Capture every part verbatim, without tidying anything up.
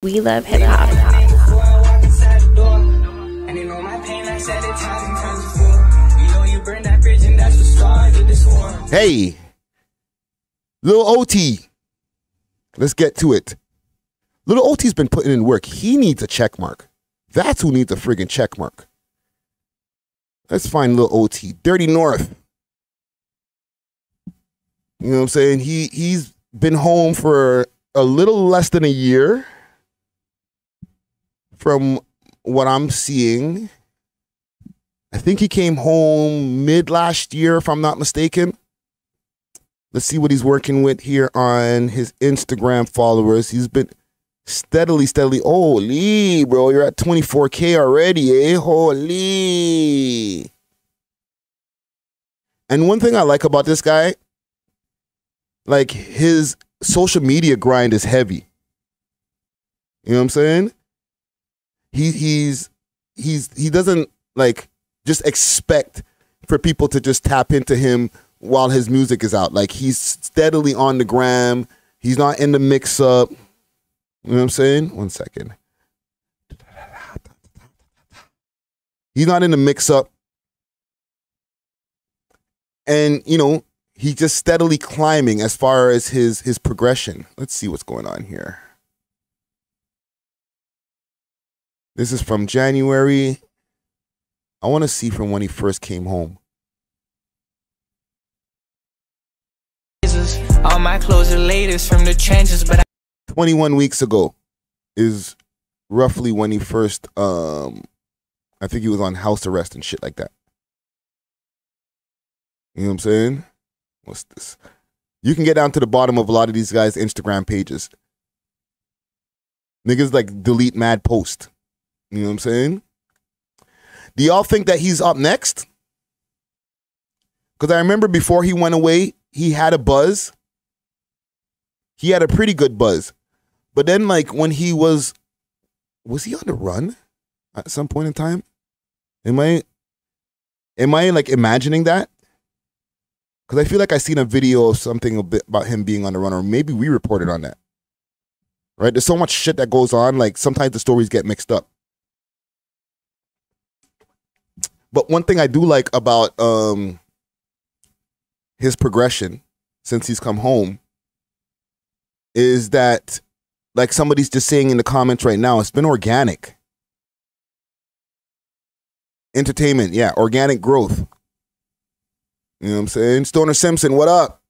We love hip hop. And you know my pain, I said it times You know you burn that bridge and that's what started this war. Hey, Lil O T. Let's get to it. Lil O T's been putting in work. He needs a check mark. That's who needs a friggin' check mark. Let's find Lil O T. Dirty North. You know what I'm saying? He he's been home for a little less than a year. From what I'm seeing, I think he came home mid last year, if I'm not mistaken. Let's see what he's working with here on his Instagram followers. He's been steadily, steadily. Holy, bro, you're at twenty-four K already, eh? Holy. And one thing I like about this guy, like his social media grind is heavy. You know what I'm saying? He he's he's he doesn't like just expect for people to just tap into him while his music is out. Like he's steadily on the gram. He's not in the mix up. You know what I'm saying? One second. He's not in the mix up. And you know, he's just steadily climbing as far as his his progression. Let's see what's going on here. This is from January. I want to see from when he first came home. All my clothes are latest from the trenches, but twenty-one weeks ago is roughly when he first. Um, I think he was on house arrest and shit like that. You know what I'm saying? What's this? You can get down to the bottom of a lot of these guys' Instagram pages. Niggas like delete mad post. You know what I'm saying? Do y'all think that he's up next? Because I remember before he went away, he had a buzz. He had a pretty good buzz. But then, like, when he was... Was he on the run at some point in time? Am I... Am I, like, imagining that? Because I feel like I seen a video of something a bit about him being on the run, or maybe we reported on that. Right? There's so much shit that goes on. Like, sometimes the stories get mixed up. But one thing I do like about um, his progression since he's come home is that, like somebody's just saying in the comments right now, it's been organic. Entertainment, yeah, organic growth. You know what I'm saying? Stoner Simpson, what up?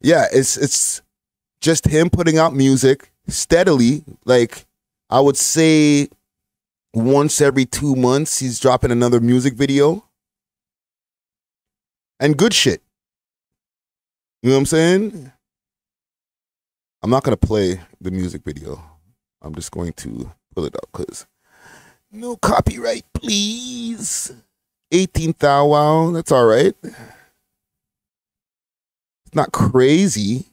Yeah, it's it's just him putting out music steadily. Like, I would say... Once every two months, he's dropping another music video. And good shit. You know what I'm saying? I'm not going to play the music video. I'm just going to pull it up because no copyright, please. eighteenth hour, wow, that's all right. It's not crazy.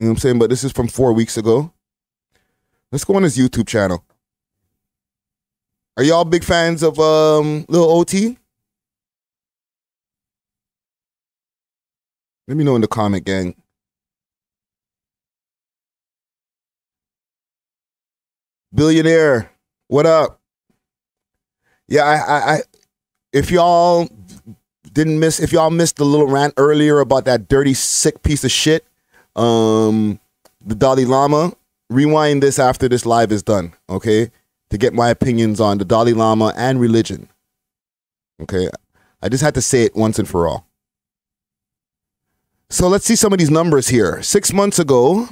You know what I'm saying? But this is from four weeks ago. Let's go on his YouTube channel. Are y'all big fans of um, Lil O T? Let me know in the comment, gang. Billionaire, what up? Yeah, I, I, I if y'all didn't miss, if y'all missed the little rant earlier about that dirty, sick piece of shit, Um, the Dalai Lama, rewind this after this live is done, okay? To get my opinions on the Dalai Lama and religion, okay? I just had to say it once and for all. So let's see some of these numbers here. Six months ago,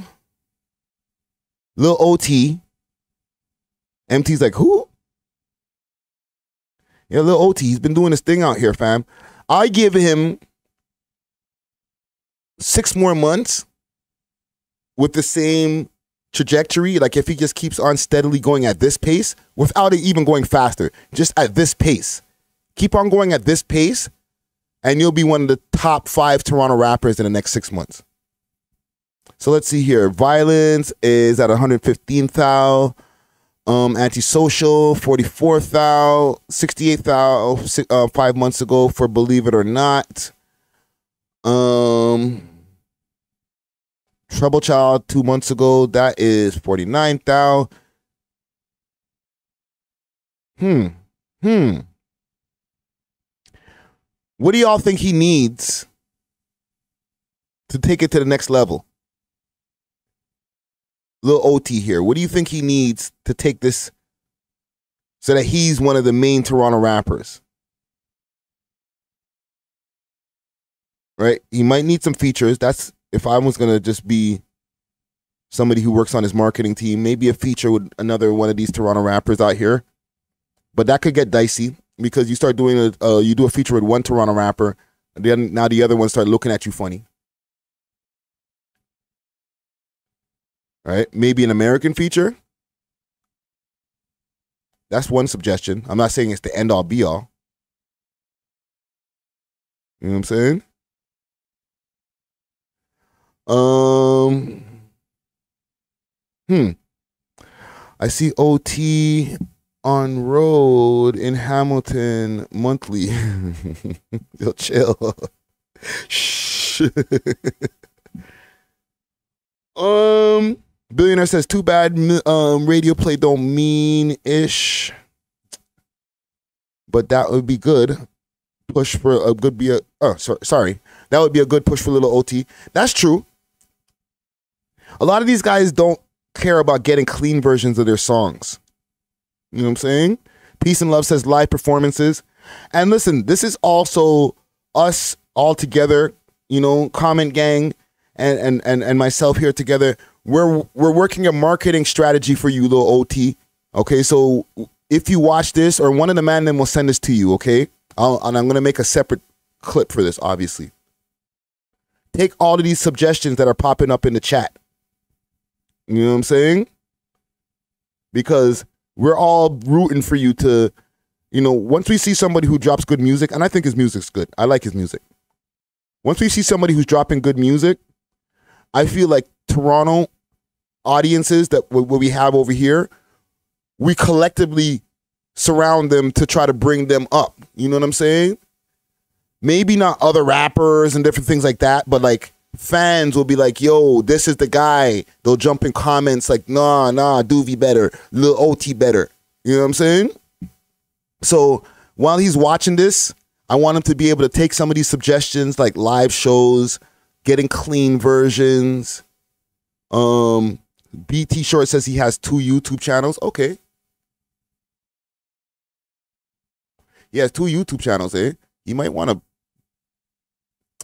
Lil O T, M T's like, who? Yeah, Lil O T, he's been doing this thing out here, fam. I give him six more months with the same trajectory. Like if he just keeps on steadily going at this pace, without it even going faster, just at this pace, keep on going at this pace, and you'll be one of the top five Toronto rappers in the next six months. So let's see here. Violence is at one hundred fifteen thousand, um, Antisocial forty-four thousand, sixty-eight thousand uh, five months ago for Believe It or Not. Trouble Child two months ago. That is forty-nine thousand. Hmm. Hmm. What do y'all think he needs to take it to the next level? Lil O T here. What do you think he needs to take this so that he's one of the main Toronto rappers? Right? He might need some features. That's if I was going to just be somebody who works on his marketing team, maybe a feature with another one of these Toronto rappers out here. But that could get dicey because you start doing a, uh, you do a feature with one Toronto rapper, and then now the other ones start looking at you funny. All right, maybe an American feature. That's one suggestion. I'm not saying it's the end all be all. You know what I'm saying? Um, hmm. I see O T on road in Hamilton monthly. Yo, chill. Shh. um, Billionaire says, too bad um, radio play don't mean ish. But that would be good. Push for a good be a, oh, so, sorry. That would be a good push for Lil O T. That's true. A lot of these guys don't care about getting clean versions of their songs. You know what I'm saying? Peace and Love says live performances. And listen, this is also us all together, you know, Comment Gang and and and, and myself here together. We're we're working a marketing strategy for you, Lil O T. Okay, so if you watch this, or one of the man then will send this to you, okay? I'll, and I'm gonna make a separate clip for this, obviously. Take all of these suggestions that are popping up in the chat. You know what I'm saying? Because we're all rooting for you to, you know, once we see somebody who drops good music, and I think his music's good. I like his music. Once we see somebody who's dropping good music, I feel like Toronto audiences that what we have over here, we collectively surround them to try to bring them up. You know what I'm saying? Maybe not other rappers and different things like that, but like fans will be like, yo, this is the guy. They'll jump in comments like, nah, nah, Duvy better, Lil O T better. You know what I'm saying? So while he's watching this, I want him to be able to take some of these suggestions like live shows, getting clean versions. Um, B T Short says he has two YouTube channels. Okay. He has two YouTube channels, eh? You might want to.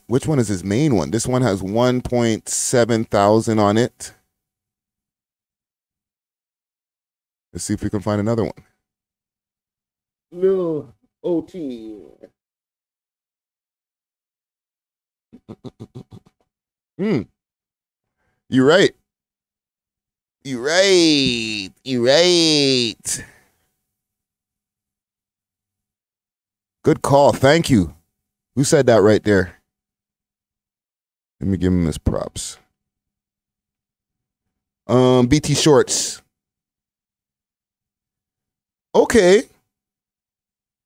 Which one is his main one? This one has one point seven thousand on it. Let's see if we can find another one. Lil O T. Hmm. You're right. You're right. You're right. Good call. Thank you. Who said that right there? Let me give him his props. Um, B T Shorts. Okay.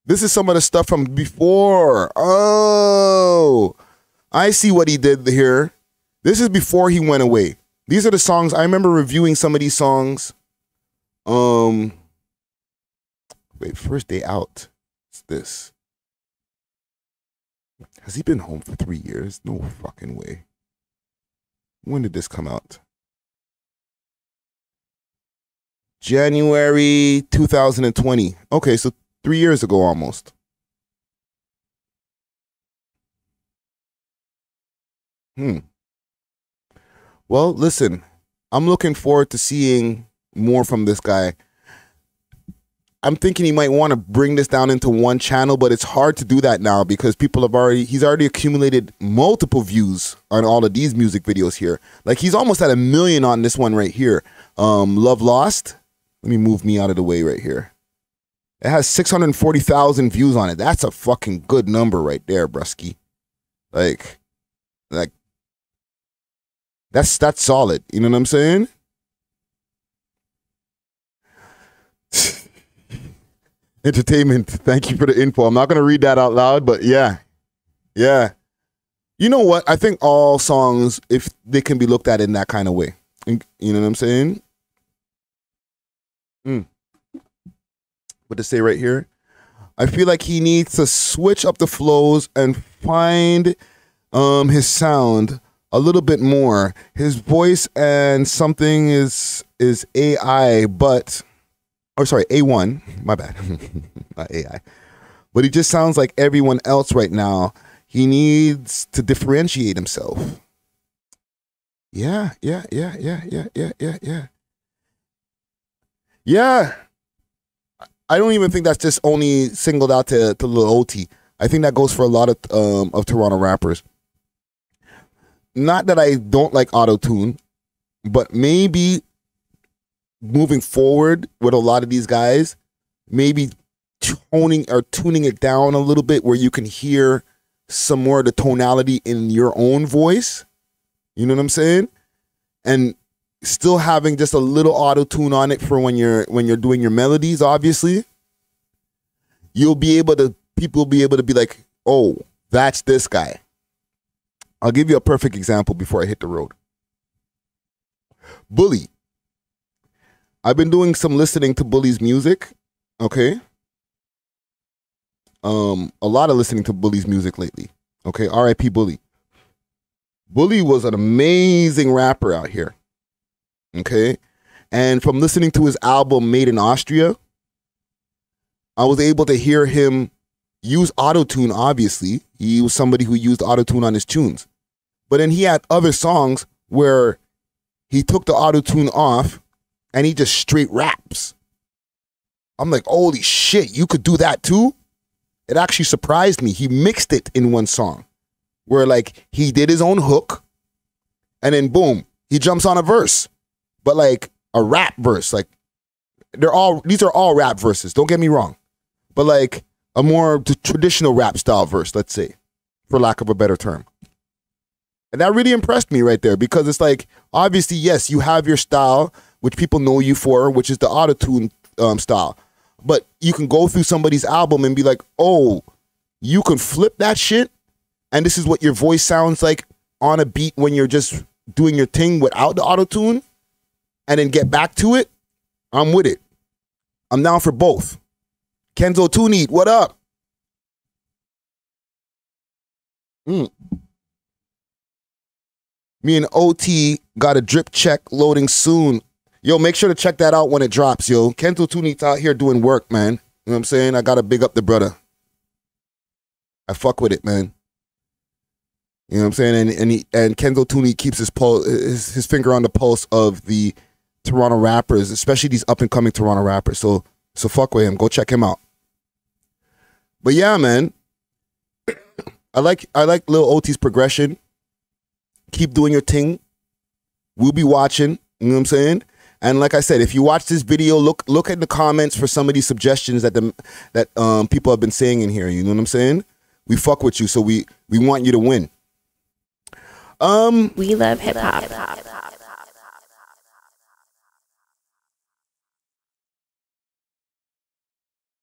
This is some of the stuff from before. Oh, I see what he did here. This is before he went away. These are the songs. I remember reviewing some of these songs. Um, wait, first day out. It's this. Has he been home for three years? No fucking way. When did this come out? January two thousand twenty. Okay, so three years ago almost. Hmm. Well, listen, I'm looking forward to seeing more from this guy. I'm thinking he might want to bring this down into one channel, but it's hard to do that now because people have already, he's already accumulated multiple views on all of these music videos here. Like he's almost at a million on this one right here. Um, Love Lost. Let me move me out of the way right here. It has six hundred forty thousand views on it. That's a fucking good number right there, brusky. Like, like that's, that's solid. You know what I'm saying? Entertainment, thank you for the info. I'm not going to read that out loud, but yeah. Yeah. You know what? I think all songs, if they can be looked at in that kind of way. You know what I'm saying? Mm. What to say right here? I feel like he needs to switch up the flows and find um, his sound a little bit more. His voice and something is is A I, but... Or sorry, A one. My bad. Not A I. But he just sounds like everyone else right now. He needs to differentiate himself. Yeah, yeah, yeah, yeah, yeah, yeah, yeah, yeah. Yeah. I don't even think that's just only singled out to, to Lil O T. I think that goes for a lot of um, of Toronto rappers. Not that I don't like auto-tune, but maybe moving forward with a lot of these guys, maybe toning or tuning it down a little bit where you can hear some more of the tonality in your own voice. You know what I'm saying? And still having just a little auto tune on it for when you're when you're doing your melodies, obviously. You'll be able to people will be able to be like, oh, that's this guy. I'll give you a perfect example before I hit the road. Bully. I've been doing some listening to Bully's music, okay? Um, a lot of listening to Bully's music lately, okay? R I P Bully. Bully was an amazing rapper out here. Okay, and from listening to his album Made in Austria, I was able to hear him use auto-tune, obviously. He was somebody who used auto-tune on his tunes. But then he had other songs where he took the auto-tune off and he just straight raps. I'm like, holy shit, you could do that too? It actually surprised me. He mixed it in one song where like he did his own hook and then boom, he jumps on a verse. But like a rap verse, like they're all, these are all rap verses, don't get me wrong. But like a more traditional rap style verse, let's say, for lack of a better term. And that really impressed me right there because it's like, obviously, yes, you have your style, which people know you for, which is the auto-tune um, style. But you can go through somebody's album and be like, oh, you can flip that shit. And this is what your voice sounds like on a beat when you're just doing your thing without the auto-tune. And then get back to it, I'm with it. I'm down for both. Kenzo Tooney, what up? Mm. Me and O T got a drip check loading soon. Yo, make sure to check that out when it drops, yo. Kenzo Tooney's out here doing work, man. You know what I'm saying? I gotta big up the brother. I fuck with it, man. You know what I'm saying? And and, he, and Kenzo Tooney keeps his, pul his his finger on the pulse of the Toronto rappers, especially these up-and-coming Toronto rappers. So, so fuck with him. Go check him out. But yeah, man. I like I like Lil O T's progression. Keep doing your thing. We'll be watching. You know what I'm saying? And like I said, if you watch this video, look look at the comments for some of these suggestions that the that um people have been saying in here. You know what I'm saying? We fuck with you, so we we want you to win. Um, we love hip hop.